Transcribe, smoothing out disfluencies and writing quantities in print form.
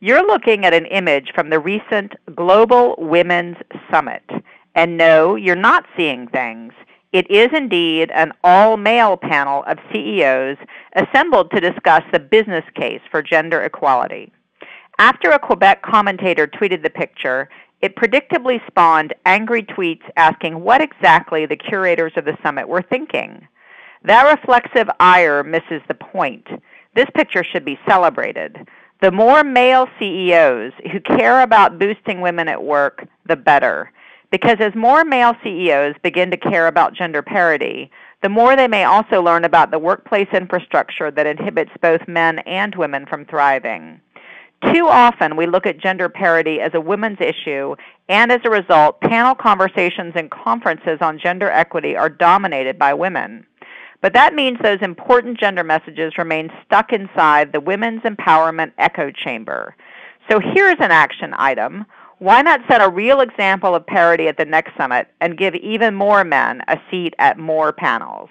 You're looking at an image from the recent Global Women's Summit. And no, you're not seeing things. It is indeed an all-male panel of CEOs assembled to discuss the business case for gender equality. After a Quebec commentator tweeted the picture, it predictably spawned angry tweets asking what exactly the curators of the summit were thinking. That reflexive ire misses the point. This picture should be celebrated. The more male CEOs who care about boosting women at work, the better. Because as more male CEOs begin to care about gender parity, the more they may also learn about the workplace infrastructure that inhibits both men and women from thriving. Too often we look at gender parity as a women's issue, and as a result, panel conversations and conferences on gender equity are dominated by women. But that means those important gender messages remain stuck inside the women's empowerment echo chamber. So here's an action item. Why not set a real example of parity at the next summit and give even more men a seat at more panels?